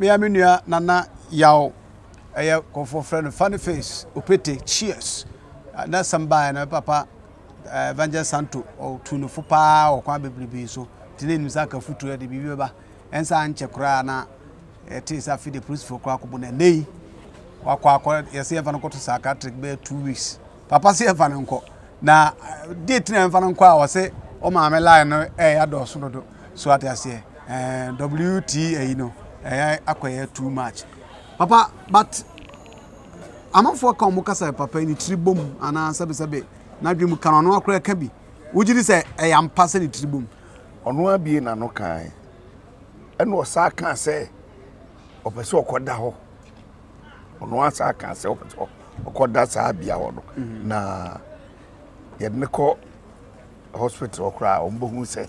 Me aminua nana yao aya comfort friend funny face upete cheers na samba na papa Dada Santo o tunufu pa o kwa bebribi so tinenu saka futu ya de bibi ba ensa anche kura na tisa feed the police for kwa kubona nei wakwa akora yesi evan ko to psychiatric be 2 weeks papa si evan nko na date na evan nko a wose o ma me line no adoso dodo so at yesi wt you know acquire too much papa but I'm not for come kasa papa in tribum and answer sabe na dwem kan no akra ka bi wujiri say I am passing tribum ono abi na no kan eno osa kan say opeso okoda ho ono asa kan say opeso okoda sa bia ho na yedme ko hospital okra ombohu say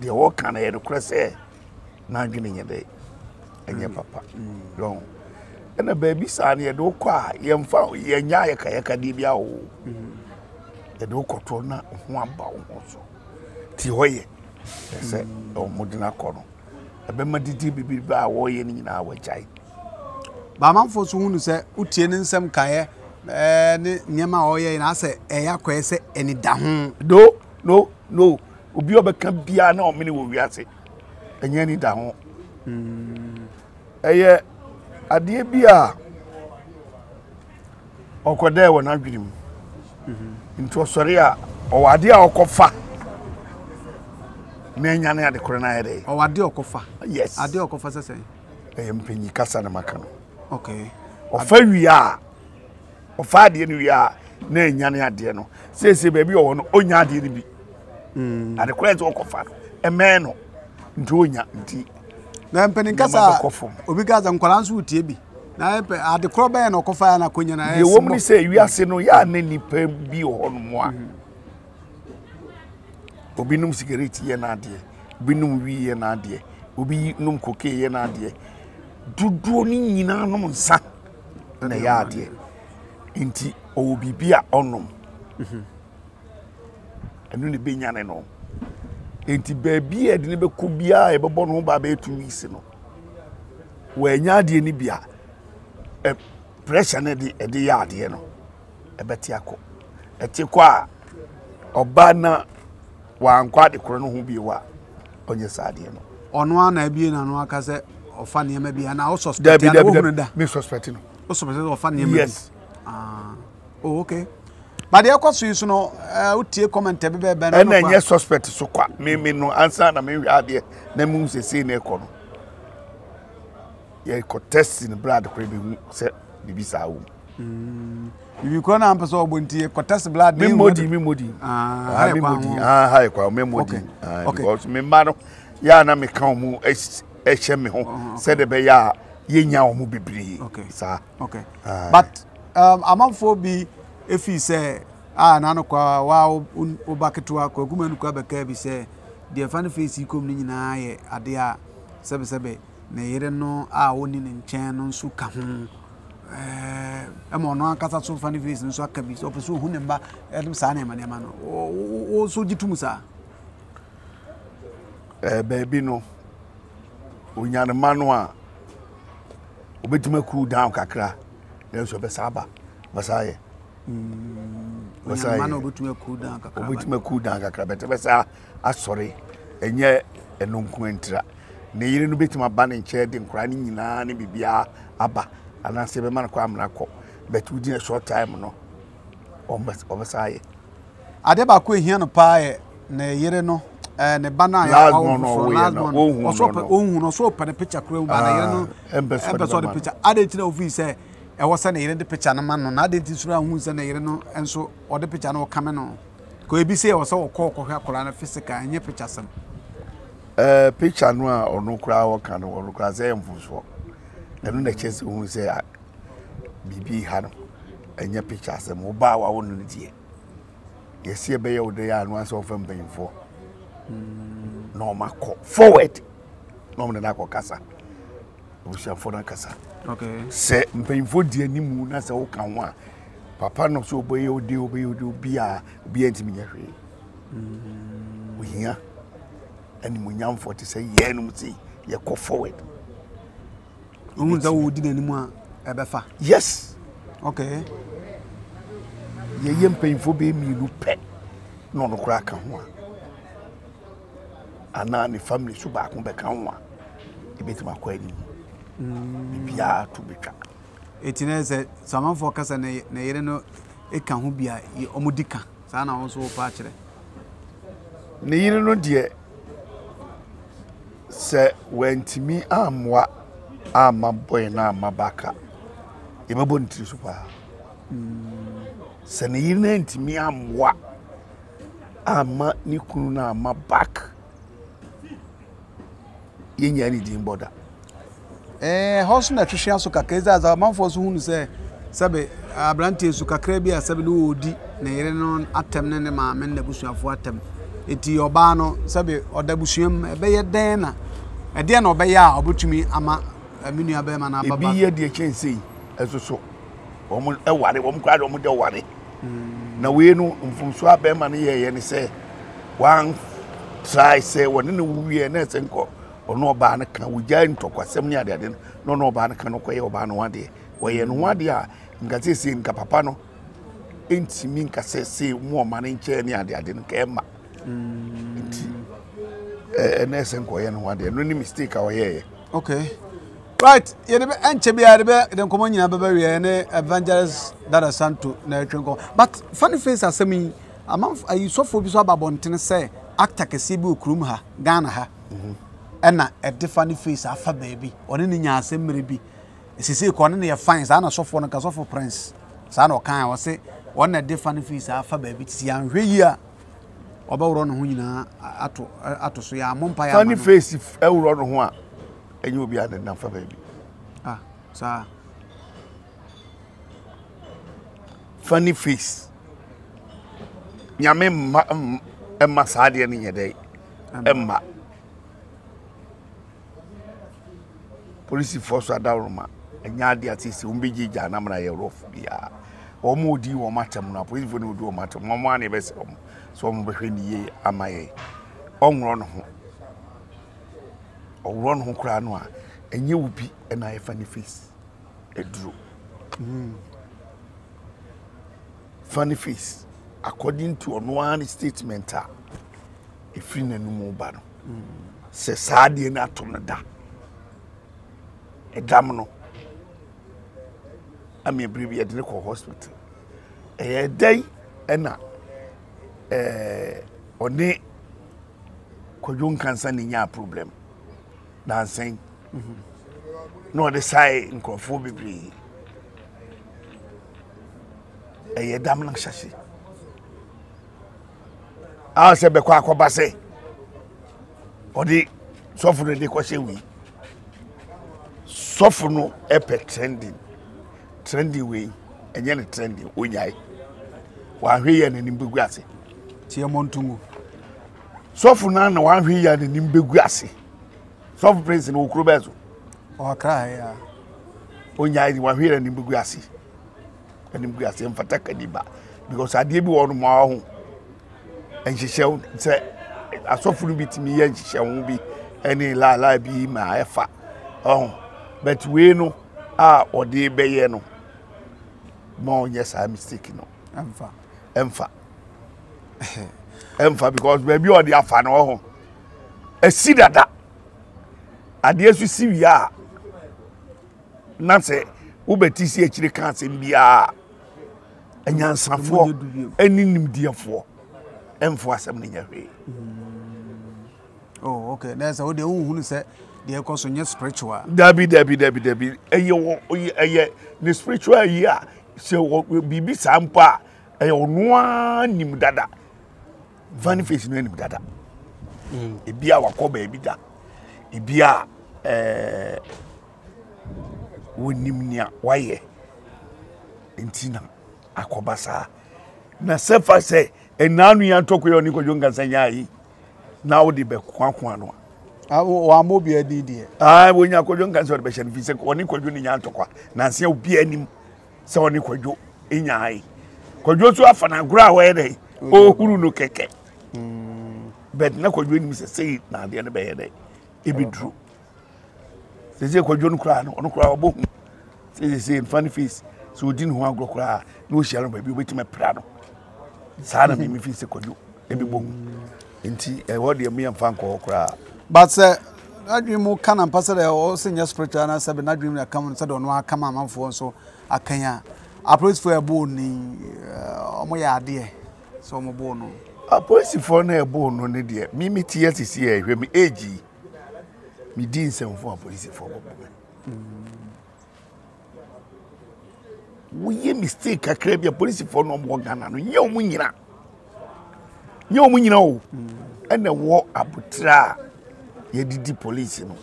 the work and I request na gini dey enye papa long and a baby san ye do kwa ye mfa ye nya ye ka ye ka di bia o ye do koto na ho aba ho so ti hoye se o modina ko no e be ma didi bibi ba wo ye ni na wa chai ba manfo so hunu se utie ni nsem kan ye ni nyema o ye na se e ya kwa se eni da ho do no obi obeka bia na o mini wo wiase enye ni da ho eye adie bia okoda ewo na dwirim nti osori a owade a okofa nenya na ade kore na ade owade okofa yes ade okofa sese eye mpenyi kasa na makano okay ofa wi a ofa ade ni wi a nenya na ade no sese ba bi owo no onya ade ni bi ade kore ze okofa emen no nti onya nti na mpenikasa obigaza nkwalansu utiebi na mpe adekroba na okofa na konya na yes yewomni say wiase no ya na nipa bi hono mo a obinum cigarette ye na de binum wi ye na de obi num koke ye na de dudu ni nyina no nsa na ya de nti obi bia onum enu ni benya ne no enti baby edi ne be kubia e bebo no ba be 2 weeks no we nya de ni bia e pressure ne di edi ya de no e beti akọ eti kwa oba na wa nkwa de koro no hu bi wa onye saade no ono ana bi na no aka se ofa ne ma bi na o suspect ya no hu da me suspect no o suspect ofa ne ma yes ah oh okay but the court so no utie comment be be no na enye suspect so kwa me no answer na me wi ade na mu sese na eko no ye ko testing blood ko be se bibi sawo bibi ko na am paso obonti ye ko test blood me modi ah me modi ah ha kwa me modi because me ma no ya na me kan mu e che me ho said be ya ye nya o mu bibiri sa okay but amamfo bi if he say nanu kwa wa obaketo akwa gumanu kwa beka bi say the fan face ikom ni nyina ye ade a sebe na yire no a woni ni nchen no so ka ho no akasa so fan face nso aka bi so so hu ne mba edum sa na ema no o so jitum sa baby no onyane manu a obetima cool down kakra na so be sa ba basaye Mano butume kuda kakra. Obutume kuda kakra betebe sa asori enye enonku entra. Ne yire no betima ba ne nche de nkra ne nyina ne bibia aba anase be man kwa amra ko. But we dey short time no. Obasaye. Ade ba ko ehia no pae ne yire no ne bana ya awofo no. Ohun no so open picture kura ba na yire no. Embeso the picture. Ade ti na ofi say I was saying in the picture, no man, no, I didn't see who's in a and so all the picture no coming on. Could be say or so call Corona physical and your picture some picture no or no crowd can or look as I am for. And the chest who say, BB Hano and your pictures and mobile our own idea. Yes, here by your day and once often being for normal forward. Norman Acocasa. We shall for Cassa. Okay. Say, painful dear Nimu, that's all can one. Papa no so obey you, do be a beantimia. We hear any Munyam for to say, Yanum see, you go forward. Yes. Okay. Ye painful be me look no crack one. And now the family should back on back on one. It be to my queen. To be trapped. It is that someone focus and a it can be a omodica. Sana also patched. Needle, dear. Sir, when to me, I'm what I'm my boy and I'm my backer. If I wouldn't to super. Send evening to me, I'm what I'm my Nikuna, my back. In any dim border. Eh, horse nutrition so cacasa as a man for soon, sir. Sabe, a branty sucacrebia, Sabu di, Nerenon, Atem, and the man, and the bush of Watem. Iti Obano, Sabe, or the bushum, a bayer dena. A den or bayer, or but to me, ama, a minia beman, a bayer, dear Chansey, as a so. Almost a worry, one cried almost a worry. No, we know from Swabemania, and say, one try, say, one in the wee and nest and call, or no banner can we giant talk or some near that, no banner can okay or ban one day. Why and one day, in Cassis in Capapano, ain't seeming Cassis more money in China, they didn't come. And nest and coy and one day, no mistake our year. Okay. Right, you never enter be at the communion of Bavaria and Evangelist Dada Santo Nertringo. But funny face as me, a month I used so for Bisababon say, Acta Kasibu Krumha, Ghana, and a different face after baby, or any assembly be. Sisi Cornelia finds Anna Sophon and Casofo Prince. Sano Khan was say, one a different face after baby, young Ria about Ron Huina Atosia, Mompire. Funny face if Elron one. And you'll be at enough for baby. Ah, sir. Funny face. Yamma Emma Sardian in your day. Emma. Police force are down, and Yadia is Umbiji and Amra Rof. Yeah. Or more do or matter, not even do matter. Mamma never saw some between ye and my own run home. Or run home cranoa, and you will be an eye funny face. A drew funny face, according to one statement, a fin and more battle. Says Sardian Atomada. A domino. I may abbreviate at the local hospital. A day and a or nay, Coyun cancer in your problem. Dancing, no, the side in Crawford. A damn shashi. I'll say, Bequaco Basse or the softener de Quashewi. Softener epic trendy way, and yet trendy, we die. While here and in Bugassi, Tiamontu. Softener, one here and in Bugassi. Some prince in Ukrubezo. Or cry, when you were here and in Bugassi and in Bugassi and Fatakadiba, because I did one more. And she shall say, I so fully beat me, and she shall be any lie be my effort. Oh, but we know, ah, or de Bayeno. More, yes, I'm mistaken. Emfa, because baby or the Afano. A see that. And yes, we see we are. Nancy, Ubertis, actually can't say we are. And young son for any name, dear for. And for something away. Oh, okay. That's all the old who said they are causing your spiritual. Debbie. The spiritual year. So what will be Sampa? I own one name dada. Vanifish name dada. It be our co baby da. Ibia Winimia, why? Intina Akobasa. Nasefa say, and now we are talking on Nico Jungas and Yai. Now the Bequano. I will be a dear. I will not go Jungas or Beshan Visak or Nico Junia Toqua. Nancy will be any so Nico in Yai. Cojosu Afana Grawe, oh, Hulu Keke. But Naco Junis say, now the other day. It be true. They say, John Crown, on Crown, they say, funny face. So we didn't want to cry. No, she will be waiting my prado. Sana me, if it's a codu, every boom. And tea, and what dear me and Franco cry. But, sir, I dream more can and pass it all senior spirit, and I said, I dream that come and said, no, I come on for so I can approach for a bone, my idea. So I'm a bone. A policy for a bone, no, dear. Mimi tears is here, we be agey. Me didn't send for a policy for. We mistake a crabby police for no more Ghana. You win you know, and the war abutra. You did the police, you know.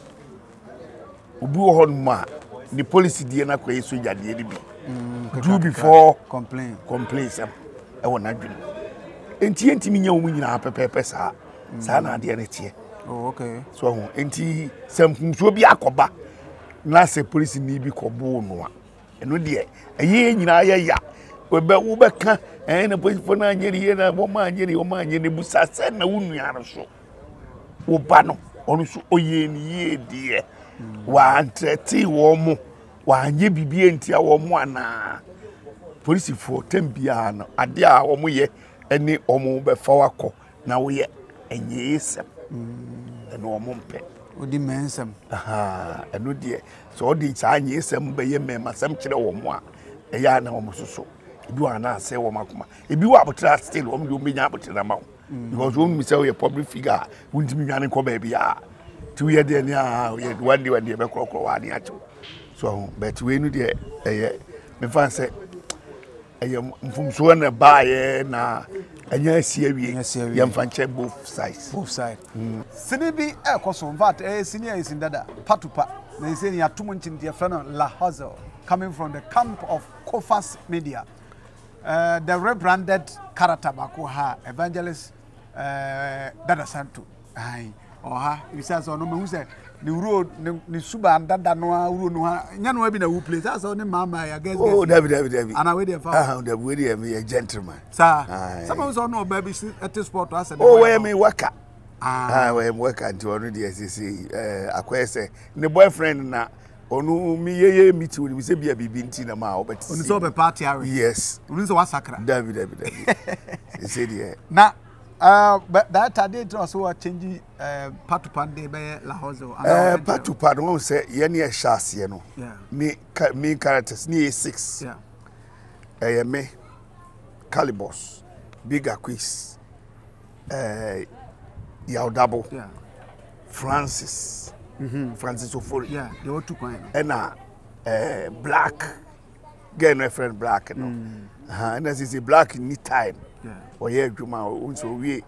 Ubu the police did not quite so that the do before complaints. I will not drink. And TNT, you win our paper, sir. Sana, the energy. Oh, okay. So, and T. Something should be a coba. Last police need be cobo. No dear, a year in Iya, where Belubeca and a place for 9 years, a woman, Jenny, Oman, Jenny Bussa, and a woman, Yanoso. Obano, Onusu, Oyen, ye dear. 130 or more, 1 year be and Tia or Moana. Police for 10 piano, a dear or moye, and the Omo Befawaco, now we are, and yes, and no mumpe. Would you mention? Aha, and no dear. So did I yes, and be a member, some chill or more. A yarn almost so. If you are not say, Womacuma, if you are but last still, won't you be able to the amount? Because won't miss your public figure, wouldn't be an income baby. 2 years then, one day when the Becroco are near to. So, but we knew the fancy a young from Swan by a yes, young fancy both sides. Both sides. Sinibi Ecoson, but a senior is in Dada, Patupa. They say you are too much in the friend La Hazel, coming from the camp of Kofas Media. The rebranded character Bakuha evangelist Dada Santo. Aye, oha, you say so no who said the road the suba and Dada Noa Uru Noa. Nyan we be the who place. That's only Mama. I guess. Oh, David. And I wait there for. Ah, the way there a gentleman. Sir, someone who's on no baby at this spot to us. Oh, where me worker. Ah, I am working to already as you see. A question. The boyfriend na onu mi ye me too. We say be a bibinti na ma. But we saw a party. Yes. We saw a sakra. David. You said yeah. Na, but that today also a change. Part to part day by La Hozo. Part to part. One say yani a chassis yano. Yeah. Me characters ni A6. Yeah. Me Calibos, bigger quiz. Yaudabo, yeah. Francis Ofori, yeah, they were two coins. And black, get my friend black, you know. And as is a black in time, yeah. Or yeah, Juma, also we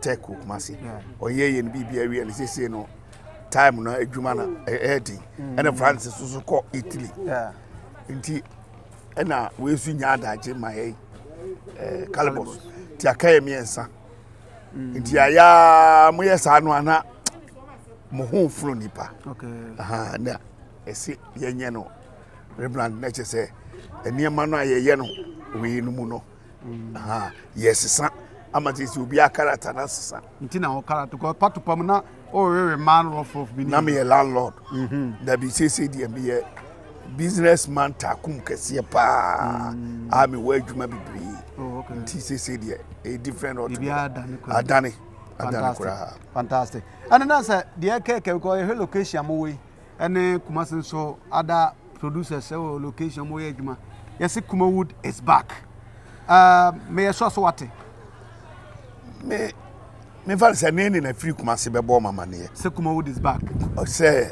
take cook, Massy, or yeah, and BBA, and they say no time, no Jumana, Eddie, and Francis also called Italy, yeah. Indeed, and we sing Yada, Jimmy, Calibos, Tiakami, and son. Ntiaya muyesa no ana muhumfro nipa. Okay. Aha na ese yenye no rebrand na che se eniema no ayeye no we no mu no. Aha yesesa amati se obi akarata na sesa. Nti na ho karatu ko patupam na o we man of bini. Na me landlord. That be say dey be businessman takum kese pa. Ami we adwuma bibiri. TCC, a different or Adani. Fantastic. And another, the cake will call a location away, and then Kumasin so other producers or location away. Yes, Kumawood is back. May I show what? May Vance and in a few Kumasi Baboma money. So Kumawood is back. Say,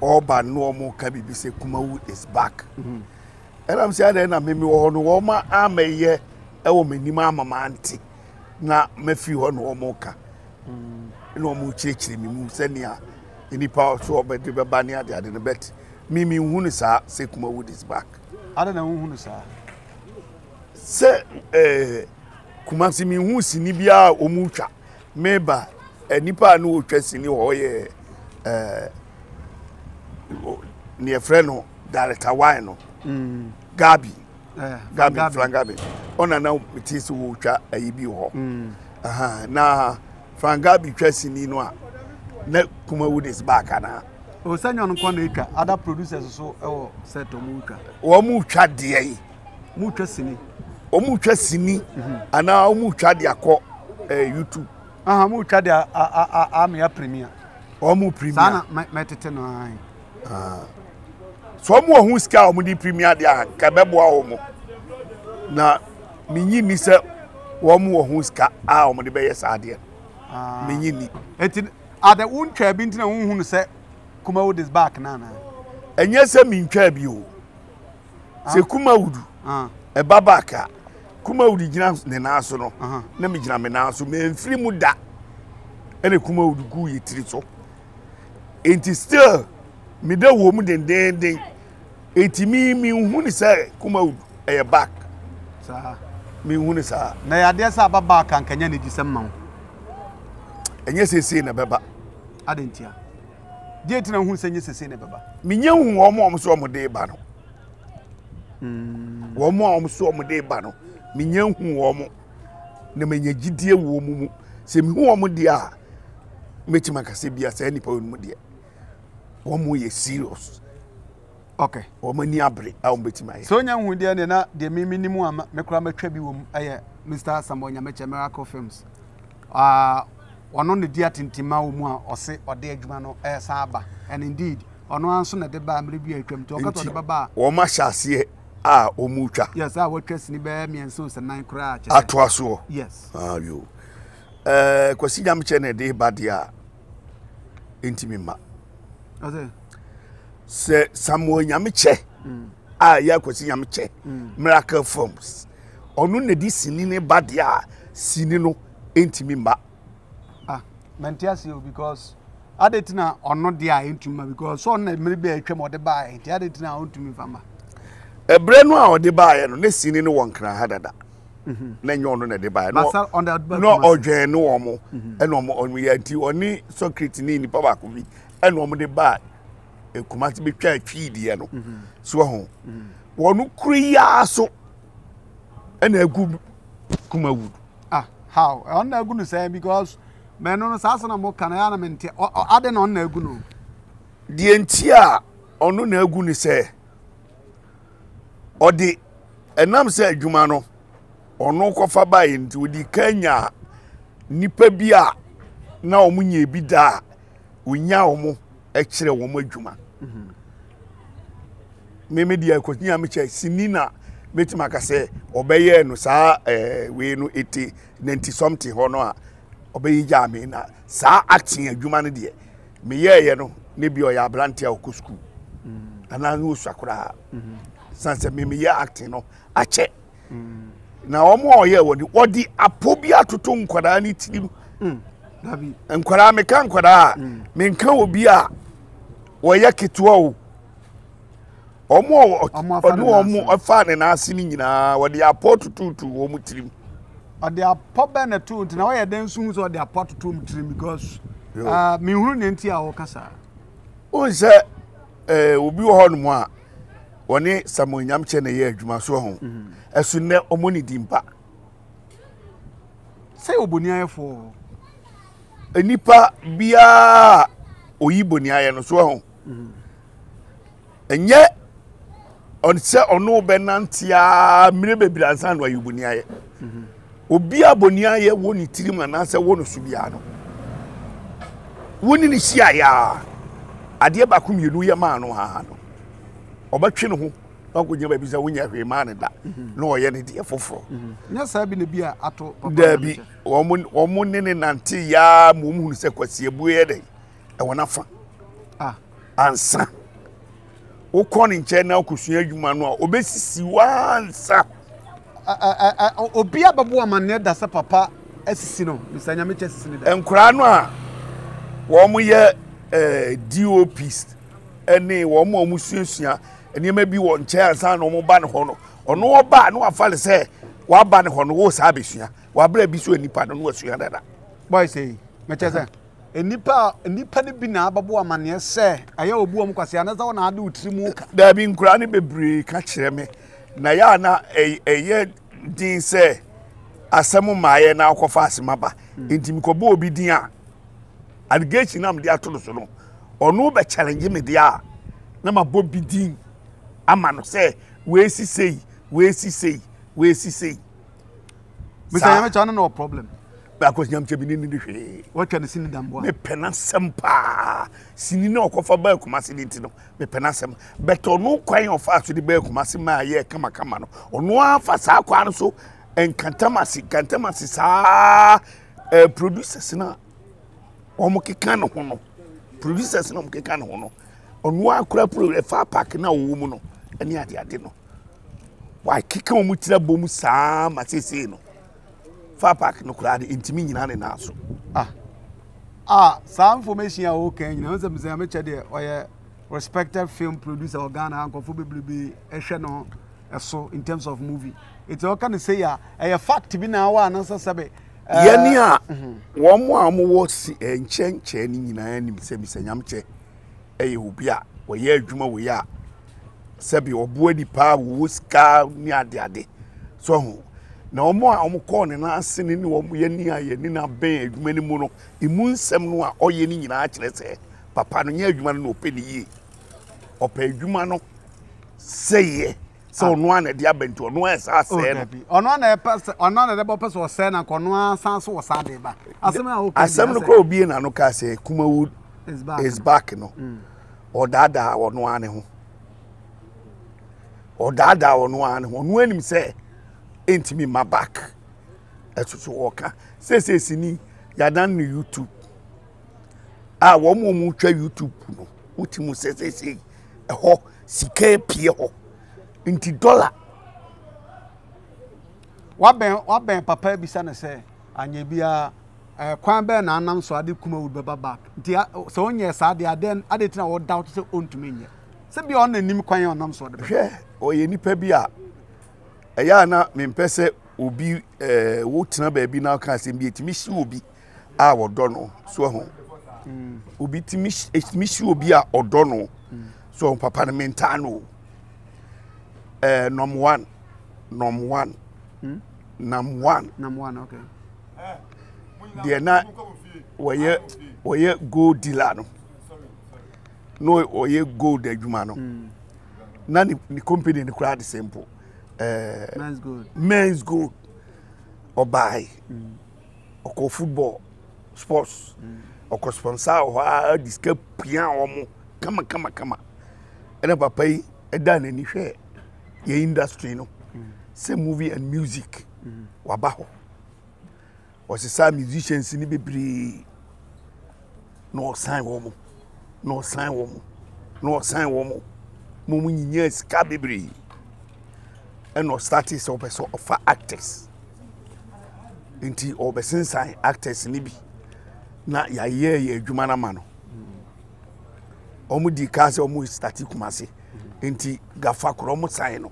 all by normal can be say Kumawood is back. And I'm saying, I may be on Woma, I may ye. Ewo menima mamanti na mafi ho no omoka no mo chechire mi mu senia any power so obede be ba ne ade ne bet mimi hunu sa se Kumawood is back ade na hunu sa se Kumasi mi hu sini bia omutwa meba enipa na otwa sini ho ye ne freno director wine no Gabi. On a now it is who try a EBO. Aha, now Frank Gabi dressing in one. Kumawood is back, and Osanya no kwaneka other producers so ewo set omuka. Wo mutwa de ai. Mutwa sini. Omutwa sini ana omutwa de akọ YouTube. Aha mutwa de a me premier. Omu premier. Sana metete no ai. Ah. So omu ohun sika omu di premier de ka beboa omu. Na minyi mi se omu ohun sika a omu de be yes ade. Ah. Minyi ni. Enti ade untwa bi ntina unhu no se Kumawood is back nana. And yes, I mean, Cabio. Say Kumawood, a babaka. Kumawood jams Nenasono, Namijaminasu, men free muda. And a Kumawood goo ye trito. It is still middle woman and then 80 me, me, Hunisa, Kumawood, a back. Sir, me, Hunisa. Nay, I dare Saba back and can you dissemble? And yes, I say, Nababa. I didn't hear. Date na hu sanye sese ne baba menye hu omo omo so omo de ba no omo so omo de ba no menye hu omo na menye gidie wo mu se me hu omo de a metima kase bia se nipa onu de omo ye serious okay omo ni abre a omo betima ye so nya hu de ne na de mimini mu ama mekra matwa bi wo mu aye Mr. Samonya meche Miracle Films ono ne dia tintima wo mu a ose ode adwuma no esa aba and indeed ono anso na de ba amre bi atwam to okato de baba wo ma hyase a omutwa yes a wotwase ni ba mi enso se nan kra a atoaso yes ah yo kwasi jam che ne de ba dia intimi ma ase se Samuel nyame che a ya kwasi nyame che Miracle Films ono ne di sini ne ba dia sini no intimi ma Mentiasio because I didn't know or not the eye into me because so maybe I came or the buy it. I didn't know to me, Fama. A brand new or the buy and listen in one cry had that. Then you on the buy, no, on that, no, or Jan, no more, and no more on me until only so creating the power could be and no more the buy. It could not be quite feediano. So home. One who crea so and a good Kumawood. Ah, how? I'm not going to say because. Men no sasana mo kanayana mente ade no na egu no die ntia ono na egu ni se odi enam se adwuma no ono kofa bae nti odi kanya nipa bia na omunye bi da onya omo ekire omo adwuma meme dia kwanya me che sinina betima ka se obeye no sa we no 80 90 something hono a obey jammy na sa acting a human dear. Me ye no, maybe or ya brantia or cusco. And I know Sakura. Sans a meme ye acting no, a check. Now more ye what the apobia to tongue quadani team. And quadame can quada, menco bia or yaki to all. Or more or more fan and our singing or the apple to womutim. They are popping a tune, and I then soon saw their pot to trim because Mihun and Tia Okasa. Oh, sir, will be on moi. One day, someone yam chen a year, Jumaso home. As soon as Omoni Dimpa. Say Obunia for a nipper bia Oibunia and so home. And yet, on Sir or no Benantia, Mirabe Brazan, where you bunia. Obia bonia ye woni tirim na nsa wono subia no woni ni sia ya ade ba kom yenu ye ma no ha no obatwe no ho akonya ba bisa wonya hwe ma ne da na oye ne de foforo nya sa bi ne bi a ato da bi omo ne ne nante ya mumhunu se kwasi ebuye de e wona fa ah ansa ukoni nche na okusua adwuma no a obesisi wansa Obia babu amane da se papa esisi no Mr. Nyame chesisi ne da enkura no a wo mo ye DOPs ene wo mo omusuesua ene ma bi wo nche ansa no mo ba ne ho no ono ba no afale se wa ba ne ho no wo sa besua wa bra bi so enipa no wasua dada boy say me chese enipa ne bi na babu amane se aye obu om kwase anaza wo na ade utrimu ka da bi nkura ne bebre ka kire me na ya na eye din se asemu maaye na Kofas Maba inti mikobo obi din a allegation am dia tolo so no or no be challenge me there. Nama Bobby Dean. Amano say, where's he say, where's he say, where's he say. Mr. Yamacha, no problem. Because Yamcha, what can you see in the boy? Me penasempa. Sinino Kofa Belcomasinitino, me penasem. But on no coin of us to the Belcomasima, ye, Kama Kamano, or no Fasa Quanso, and Cantamasi, ah, producers in a Omokicano Hono, producers in Omokicano Hono. On one crap, a far pack now, woman, and yet I didn't know. Why kick on with the boom, Sam, as he say no. Far pack no crowd into me in an answer. Ah, some formation are okay, you know, the amateur or a respected film producer or Ghana, Uncle Fubi be a channel or so in terms of movie. It's all kind of say, a fact to be now, and answer Sabe. Yania, one more was and change in an enemy, eh ubia wo ye adwuma wo ya sebi obuadi pa wo ska ni ade so ho na omo a omo call ni na asini ni omo ye ni aye ni na ben adwuma ni mu no imu nsem no a oye ni nyina akyerese papa no nya adwuma no openi ye opa adwuma no seye so no an de abento no esa se no ono na de person o se na kono asan so o sa de ba asem a opa asem no ko obi na no ka se Kumawood is back. It's back, no. Or Dada or no animal. Or Dada or no animal. When him say, ain't me my back. That's what walker. Says, Sini, you done YouTube. I won't move to YouTube. Utimu says, say, a ho, CKPO. $20. What ben, Papa Bissana say, and you be a. Kwambe na anam so ade Kumawood baba back. Ntia so onye sa de ade ade tina wo doubt se ontumi nye. Se bi on anim kwan onam so de. Hwe oye nipa bi a eya na mempese obi wo tina ba bi na kan se bi etimi si obi a wo do no so ho. Obi timi etimi si obi a odo no. So on papa na menta no. Number 1. Number 1, okay. They are not where gold dealer. No, or ye gold de Jumano. None the company in the crowd is simple. Men's gold. Men's gold. Or buy. Or football, sports. Or sponsor or discuss piano or more. Come. And a papa, a done any share. Your industry, no. Same movie and music. Wabaho. Or some musicians in the be no sign woman. Mumu years cabibri and no status of a actors. Inti or sign actors in na ya ye Jumana Mano. Omudi Casa almost static massy. Inti Gafakromo sign.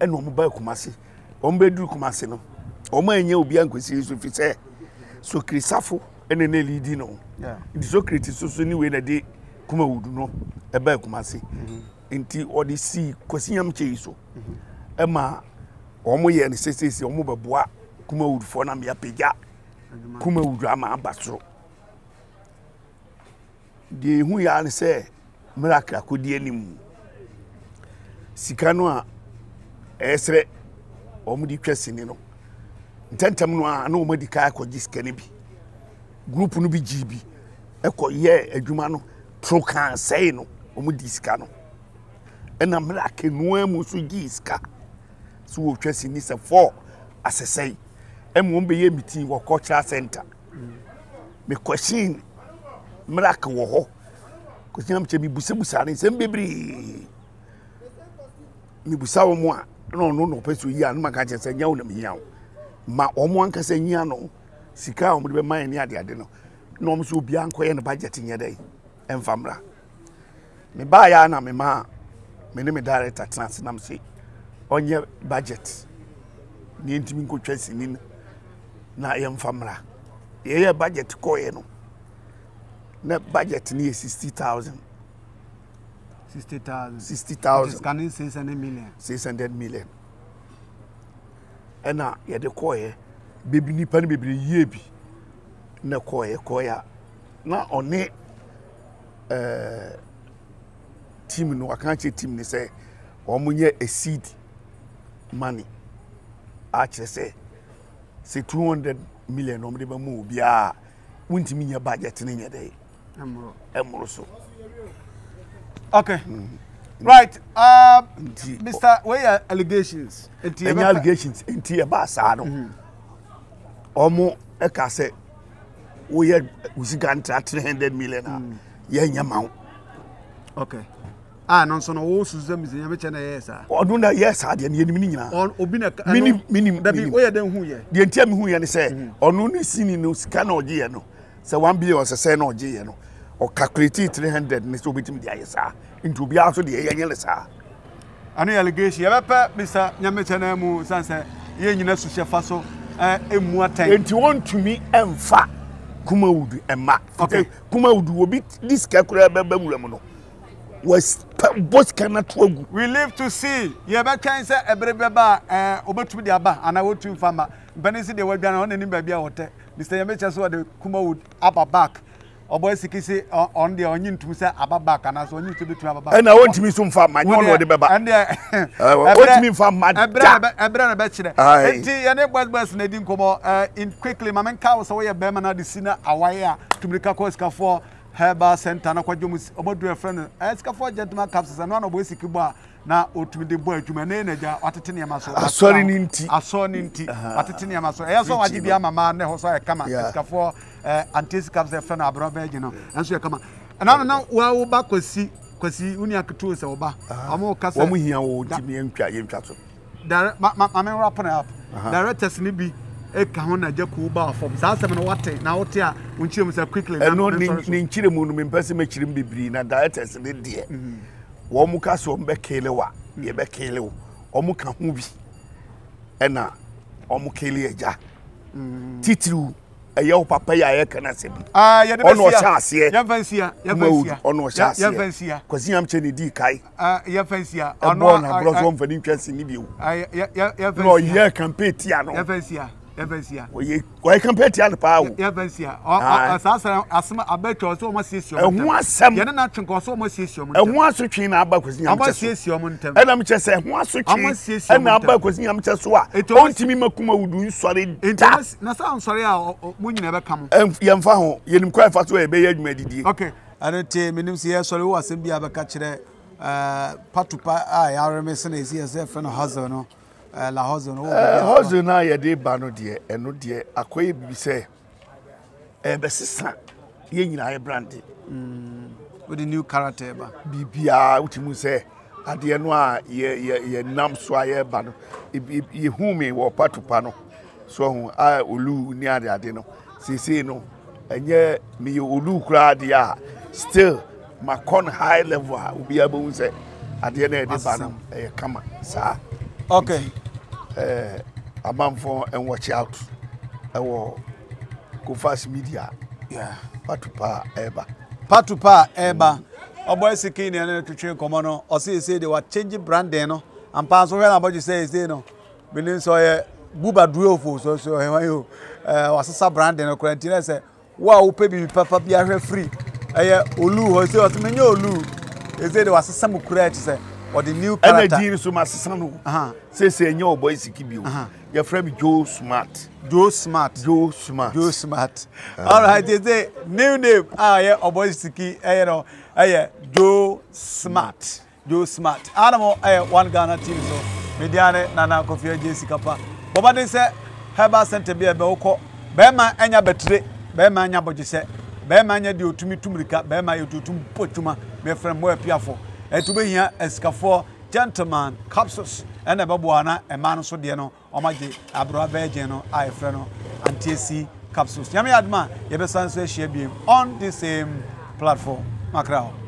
And no mobile kumasi. Ombedu kumasi no. Omenye obi ankosi so fi se so krisafo ene ne lidi no ndi so kritiso so ni we na de Kumawood no e ba Kumasi nti odi si kwasinyam che iso e ma omo ye ne sesesi omo baboa Kumawood fo na me apega Kumawood ama abaso de hu ya ne se Miracle akodi anim sika no a esre omo di twese ni no ntentem no a na omadi kai akɔgye sika ne bi group no bi gb ekɔ ye adwuma no tro kan sei no omadi sika no ɛna Miracle no amu so gye sika so wo twase ni se for asesei ɛmu ombe ye meeting wɔ cultural center me question Miracle wɔ hɔ question am che bi busebusa ne nsɛm bebree mi busa wɔ mu a no peso yi a no maka kyɛ sɛ nya wo na mehia wo ma omo anka se nyia no sika omo be man ni ade no no omo so bia anko ye ne budget nyɛ dai emfamra me ba ya na me ma me ne me director trans na me se onye budget ni ntimi nko twase ni na emfamra ye budget ko ye no na budget ni 60,000 is can 600 million na ye de koye bebi nipa ne bebre ye bi na koye na one team no akanche team ni say omunye a seed money actually say 200 million no me ba mu obi a wuntimi nya budget ni nya dey amro so okay right Mr. where are allegations any allegations ntia ba sa no omo e ka say we had Usiganta 300 million. Yeah, Yamau. Okay. Ah, no, so no, all Susan is in Yamachana, yes, or do not, yes, I didn't mean on Obina, meaning that we are then who ye. The entire who ye say, or no, no, seen no scan or Giano. So one beer was a sen or Giano, or calculated 300, Mr. Bittim the ISR, into be out of the ANLSR. Any allegation, Mr. Yamachanemu, Sansa, Yenina Susia Faso, and what I want to me and fat. Kumawood and Mac. Okay. Kumawood will be this calculator. Was both cannot work. We live to see. You ever can say a brave bar, Obert with the Abba, and I would to farmer. Benesi, they were down on any baby out there. Mr. Yamecha saw the Kumawood upper back. Or boys, he say on the onion to say upper back, and I saw you to be travel back. And I want to be some farmer, you know, the Baba. And I want to be farmer, a brother bachelor. And it was Nadine Como in quickly, Mamma Cows away a Bemana, the Sina, Awaya, to Bricacoska for Herba Santana, what you must about your friend. Ask for gentleman capsules and one of Boise Cuba. Now, out with the boy to my manager, Atatinia Maso. I saw in tea, I saw in tea, Atatinia Maso. I saw my dear mamma, Nehosa, come up for anticipates their friend, Abrava, you know, and so come on. And I don't know where back was see, because he only had two is over. I'm more custom here, old Timmy and Cayenne Chatham. My man wrapping up. Director Snibby, a Kahona Jacoba from Sasaman Water, now Tia, when she was quickly, and no Ninchiramun, impersonating Bibrina, directors, and the dear. Womuka so mbekelewa ye bekelewo omuka ho bi ena omukele eja titiru eye o papa ya ye kana se ah ye de besia ono chaase ye fansia ono chaase ye fansia kwasi am che ne di kai ah ye fansia ono na bro so mfani twase ni biu ah ye fansia no ye campaign ano ye fansia o ye campaign ano pa wo ye fansia asasa asema abetwa so mo session ehun asem ye na twenko so mo session ehun asotwe na aba kwesi nyam cheso aba session ntem ena me chese ehun asotwe ena aba kwesi nyam cheso a ontimi makuma wudu nsore na sa nsore a mo nyina be kam ye mfa ho ye nim kwa fa so e be ye adwuma didie okay anote menim se ye sore wo asem bia be ka kire patupa a ya remese na esi esef no hazo no la hozon na ye de ba no de eno de akoye bi se e be sesa ye nyina ye brand with the new character ba bibia utimu se ade no a ye nam so aye ba no ye hume wo patupa no so hu a olu ni ade no sisi no enye me ye olu kura ade a still macon high level obi abun se ade na e de ba no e kama sa okay. A man for and watch out. I will Kofas Media. Yeah. Patupa Eba. Oh, boy, Sikini and to train Commono. Or say, they were changing brand deno. And pass over about you say, no. Billions or a booba duofo. So, was a sub brand deno. Quarantine said, wow, baby, Papa be a free. I Ulu, or so, Ulu. Is it was a samu creature? Or the new character. And I did so much. Say, your boys, you. Your friend Joe Smart. All right, they say, new name. Ah, yeah, or boys, Joe Smart. Animal, one Ghana team. So, Mediane, Nana, Kofi, Jessica. But they say, Herba Santa Bia Belco, Bema, and your betray, Bema, and your body said, Bema, and you to me to recap, Bema, you to Potuma, my friend, where Piafo. And to be here, Escafo, gentleman, capsules, and a babuana, a man so deno, Omaji, Abra Vegeno, Ifreno, and TC capsules. Yami Adma, Yebesan says she be on the same platform. Macrao.